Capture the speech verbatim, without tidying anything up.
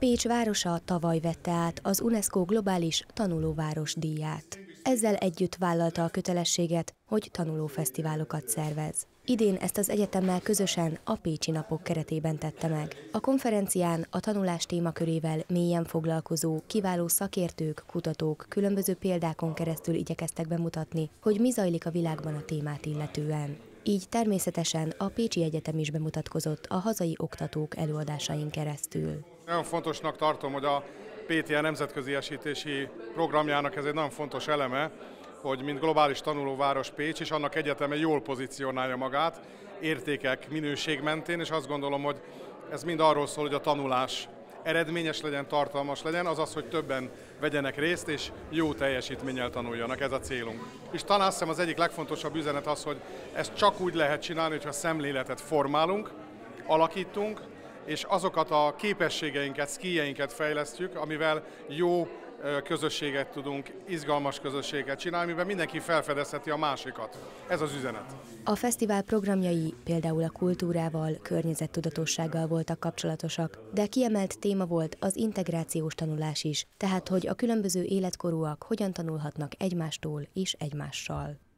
Pécs városa tavaly vette át az UNESCO globális tanulóváros díját. Ezzel együtt vállalta a kötelességet, hogy tanulófesztiválokat szervez. Idén ezt az egyetemmel közösen a Pécsi Napok keretében tette meg. A konferencián a tanulás témakörével mélyen foglalkozó, kiváló szakértők, kutatók különböző példákon keresztül igyekeztek bemutatni, hogy mi zajlik a világban a témát illetően. Így természetesen a Pécsi Egyetem is bemutatkozott a hazai oktatók előadásain keresztül. Nagyon fontosnak tartom, hogy a pé té e nemzetköziesítési programjának ez egy nagyon fontos eleme, hogy mint globális tanulóváros Pécs és annak egyeteme jól pozícionálja magát értékek, minőség mentén, és azt gondolom, hogy ez mind arról szól, hogy a tanulás eredményes legyen, tartalmas legyen, azaz, hogy többen vegyenek részt és jó teljesítménnyel tanuljanak, ez a célunk. És talán azt hiszem az egyik legfontosabb üzenet az, hogy ezt csak úgy lehet csinálni, hogyha szemléletet formálunk, alakítunk, és azokat a képességeinket, szkíjeinket fejlesztjük, amivel jó közösséget tudunk, izgalmas közösséget csinálni, mivel mindenki felfedezheti a másikat. Ez az üzenet. A fesztivál programjai például a kultúrával, környezettudatossággal voltak kapcsolatosak, de kiemelt téma volt az integrációs tanulás is, tehát hogy a különböző életkorúak hogyan tanulhatnak egymástól és egymással.